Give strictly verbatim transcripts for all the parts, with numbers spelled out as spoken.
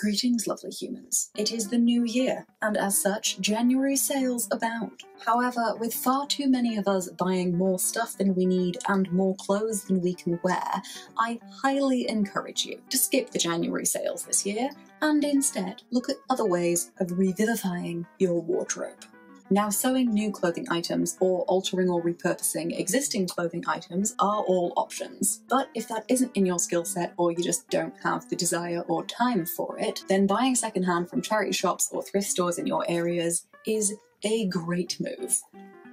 Greetings, lovely humans. It is the new year, and as such, January sales abound. However, with far too many of us buying more stuff than we need and more clothes than we can wear, I highly encourage you to skip the January sales this year and instead look at other ways of revivifying your wardrobe. Now, sewing new clothing items or altering or repurposing existing clothing items are all options. But if that isn't in your skill set or you just don't have the desire or time for it, then buying secondhand from charity shops or thrift stores in your areas is a great move.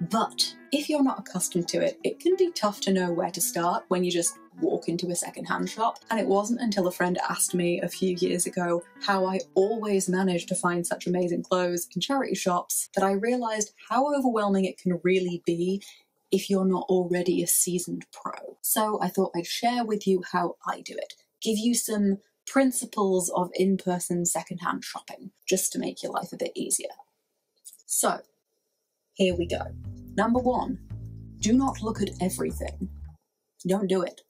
But if you're not accustomed to it, it can be tough to know where to start when you just walk into a secondhand shop, and it wasn't until a friend asked me a few years ago how I always managed to find such amazing clothes in charity shops that I realized how overwhelming it can really be if you're not already a seasoned pro. So I thought I'd share with you how I do it, give you some principles of in-person secondhand shopping, just to make your life a bit easier. So here we go. Number one, do not look at everything. Don't do it.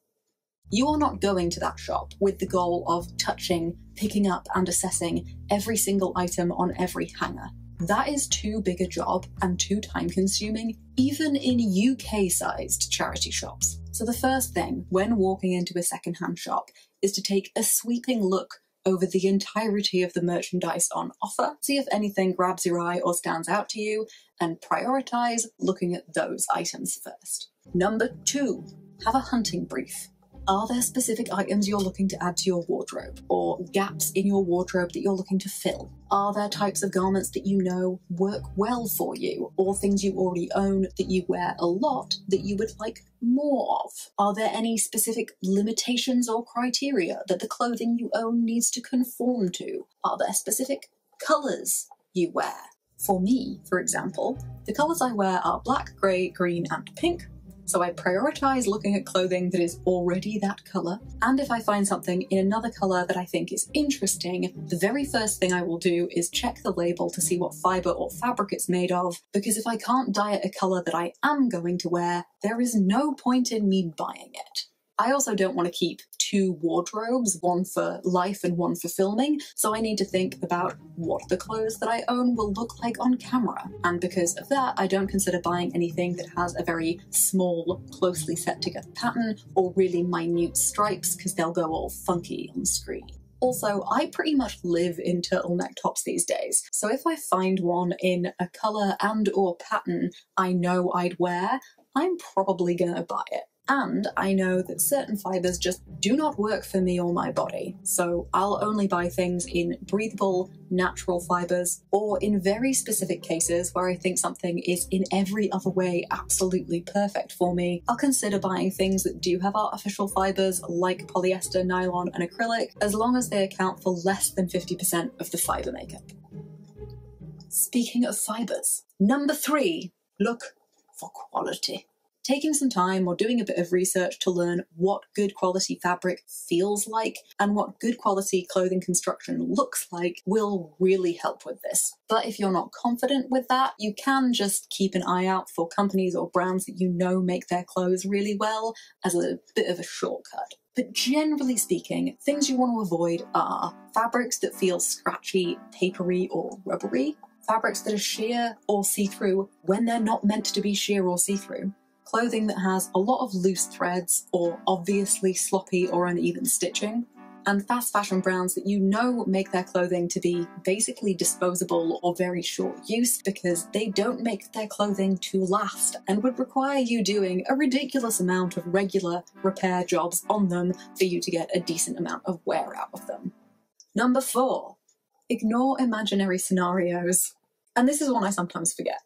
You are not going to that shop with the goal of touching, picking up and assessing every single item on every hanger. That is too big a job and too time consuming, even in U K sized charity shops. So the first thing when walking into a secondhand shop is to take a sweeping look over the entirety of the merchandise on offer, see if anything grabs your eye or stands out to you, and prioritize looking at those items first. Number two, have a hunting brief. Are there specific items you're looking to add to your wardrobe, or gaps in your wardrobe that you're looking to fill? Are there types of garments that you know work well for you, or things you already own that you wear a lot that you would like more of? Are there any specific limitations or criteria that the clothing you own needs to conform to? Are there specific colours you wear? For me, for example, the colours I wear are black, grey, green and pink. So I prioritize looking at clothing that is already that color. And if I find something in another color that I think is interesting, the very first thing I will do is check the label to see what fiber or fabric it's made of, because if I can't dye it a color that I am going to wear, there is no point in me buying it. I also don't want to keep two wardrobes, one for life and one for filming, so I need to think about what the clothes that I own will look like on camera. And because of that, I don't consider buying anything that has a very small, closely set together pattern or really minute stripes, because they'll go all funky on screen. Also, I pretty much live in turtleneck tops these days, so if I find one in a colour and or pattern I know I'd wear, I'm probably gonna buy it. And I know that certain fibres just do not work for me or my body, so I'll only buy things in breathable, natural fibres, or in very specific cases where I think something is in every other way absolutely perfect for me, I'll consider buying things that do have artificial fibres like polyester, nylon and acrylic, as long as they account for less than fifty percent of the fibre makeup. Speaking of fibres, number three, look for quality. Taking some time or doing a bit of research to learn what good quality fabric feels like and what good quality clothing construction looks like will really help with this. But if you're not confident with that, you can just keep an eye out for companies or brands that you know make their clothes really well as a bit of a shortcut. But generally speaking, things you want to avoid are fabrics that feel scratchy, papery, or rubbery, fabrics that are sheer or see-through when they're not meant to be sheer or see-through, clothing that has a lot of loose threads or obviously sloppy or uneven stitching, and fast fashion brands that you know make their clothing to be basically disposable or very short use because they don't make their clothing to last and would require you doing a ridiculous amount of regular repair jobs on them for you to get a decent amount of wear out of them. Number four, ignore imaginary scenarios. And this is one I sometimes forget.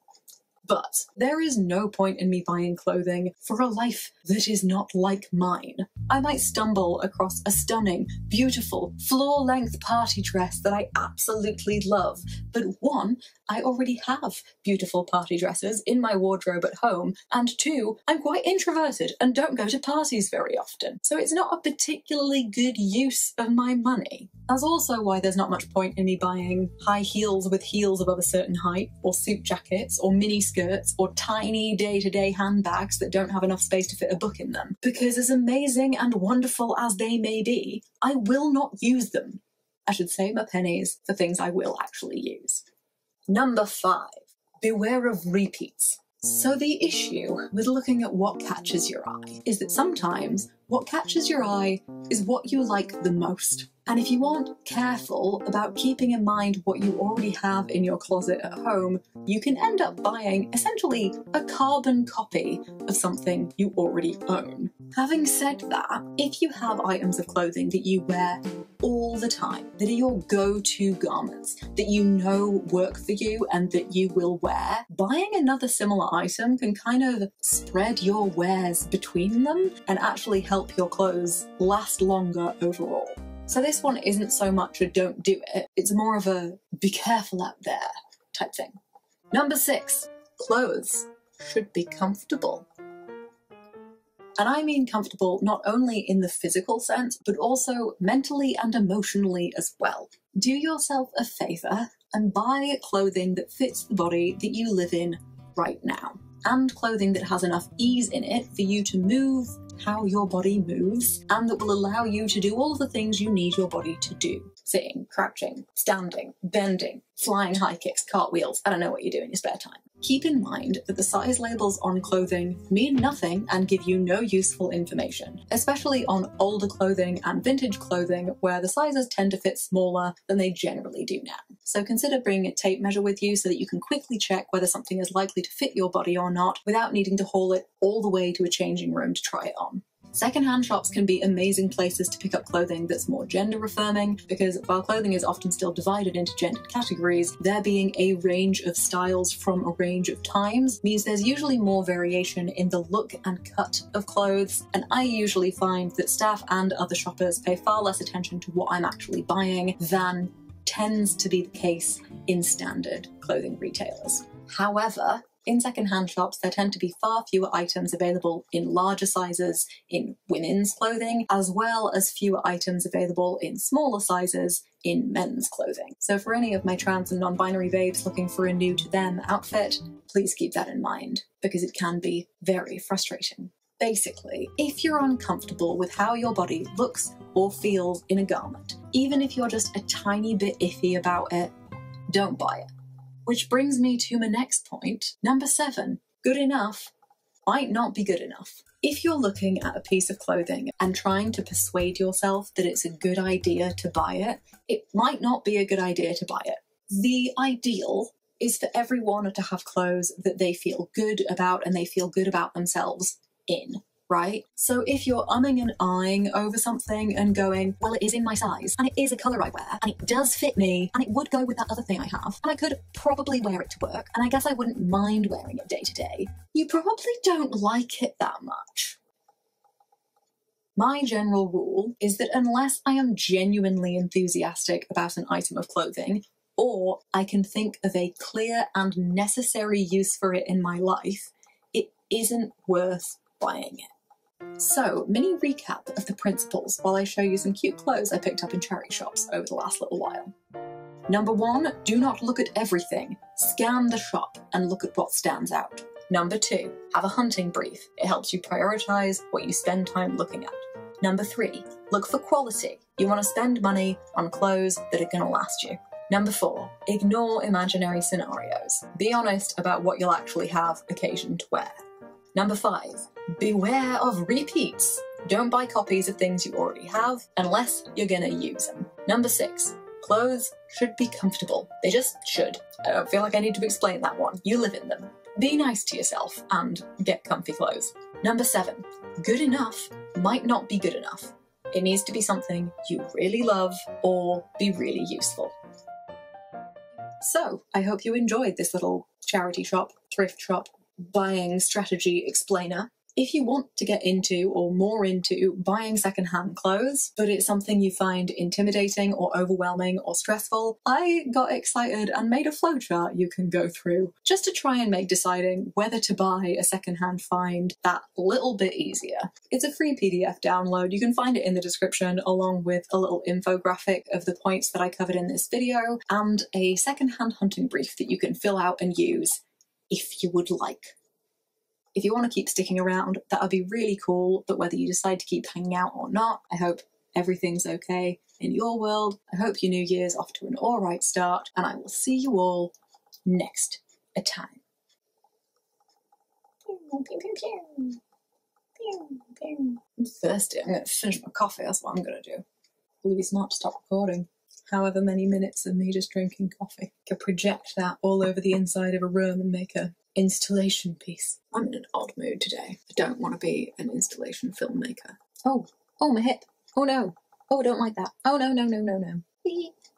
But there is no point in me buying clothing for a life that is not like mine. I might stumble across a stunning, beautiful, floor-length party dress that I absolutely love, but one, I already have beautiful party dresses in my wardrobe at home, and two, I'm quite introverted and don't go to parties very often, so it's not a particularly good use of my money. That's also why there's not much point in me buying high heels with heels above a certain height, or suit jackets, or mini skirts, or tiny day-to-day handbags that don't have enough space to fit a book in them, because as amazing and wonderful as they may be, I will not use them. I should save my pennies for things I will actually use. Number five, beware of repeats. So the issue with looking at what catches your eye is that sometimes what catches your eye is what you like the most. And if you aren't careful about keeping in mind what you already have in your closet at home, you can end up buying essentially a carbon copy of something you already own. Having said that, if you have items of clothing that you wear all the time, that are your go-to garments, that you know work for you and that you will wear, buying another similar item can kind of spread your wares between them and actually help your clothes last longer overall. So this one isn't so much a don't do it, it's more of a be careful out there type thing. Number six, clothes should be comfortable. And I mean comfortable not only in the physical sense, but also mentally and emotionally as well. Do yourself a favour and buy clothing that fits the body that you live in right now, and clothing that has enough ease in it for you to move how your body moves, and that will allow you to do all the things you need your body to do. Sitting, crouching, standing, bending, flying high kicks, cartwheels, I don't know what you do in your spare time. Keep in mind that the size labels on clothing mean nothing and give you no useful information, especially on older clothing and vintage clothing where the sizes tend to fit smaller than they generally do now. So consider bringing a tape measure with you so that you can quickly check whether something is likely to fit your body or not without needing to haul it all the way to a changing room to try it on. Secondhand shops can be amazing places to pick up clothing that's more gender affirming, because while clothing is often still divided into gendered categories, there being a range of styles from a range of times means there's usually more variation in the look and cut of clothes, and I usually find that staff and other shoppers pay far less attention to what I'm actually buying than tends to be the case in standard clothing retailers. However, in secondhand shops, there tend to be far fewer items available in larger sizes in women's clothing, as well as fewer items available in smaller sizes in men's clothing. So for any of my trans and non-binary babes looking for a new-to-them outfit, please keep that in mind, because it can be very frustrating. Basically, if you're uncomfortable with how your body looks or feels in a garment, even if you're just a tiny bit iffy about it, don't buy it. Which brings me to my next point, number seven, good enough might not be good enough. If you're looking at a piece of clothing and trying to persuade yourself that it's a good idea to buy it, it might not be a good idea to buy it. The ideal is for everyone to have clothes that they feel good about and they feel good about themselves in. Right? So if you're umming and ahhing over something and going, well, it is in my size, and it is a colour I wear, and it does fit me, and it would go with that other thing I have, and I could probably wear it to work, and I guess I wouldn't mind wearing it day to day, you probably don't like it that much. My general rule is that unless I am genuinely enthusiastic about an item of clothing, or I can think of a clear and necessary use for it in my life, it isn't worth buying it. So, mini recap of the principles while I show you some cute clothes I picked up in charity shops over the last little while. Number one, do not look at everything. Scan the shop and look at what stands out. Number two, have a hunting brief. It helps you prioritize what you spend time looking at. Number three, look for quality. You want to spend money on clothes that are going to last you. Number four, ignore imaginary scenarios. Be honest about what you'll actually have occasion to wear. Number five, beware of repeats. Don't buy copies of things you already have unless you're gonna use them. Number six, clothes should be comfortable. They just should. I don't feel like I need to explain that one. You live in them. Be nice to yourself and get comfy clothes. Number seven, good enough might not be good enough. It needs to be something you really love or be really useful. So I hope you enjoyed this little charity shop, thrift shop, buying strategy explainer. If you want to get into or more into buying secondhand clothes, but it's something you find intimidating or overwhelming or stressful, I got excited and made a flowchart you can go through just to try and make deciding whether to buy a secondhand find that little bit easier. It's a free P D F download. You can find it in the description along with a little infographic of the points that I covered in this video and a secondhand hunting brief that you can fill out and use if you would like. If you want to keep sticking around, that would be really cool, but whether you decide to keep hanging out or not, I hope everything's okay in your world. I hope your new year's off to an all right start, and I will see you all next a time. I'm thirsty. I'm going to finish my coffee. That's what I'm going to do. Really smart to stop recording. However many minutes of me just drinking coffee. I could project that all over the inside of a room and make a installation piece. I'm in an odd mood today. I don't want to be an installation filmmaker. Oh, oh, my hip. Oh no. Oh, I don't like that. Oh no, no, no, no, no.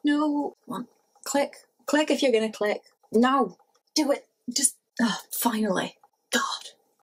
No. Come on. Click. Click if you're going to click. No. Do it. Just, oh, finally.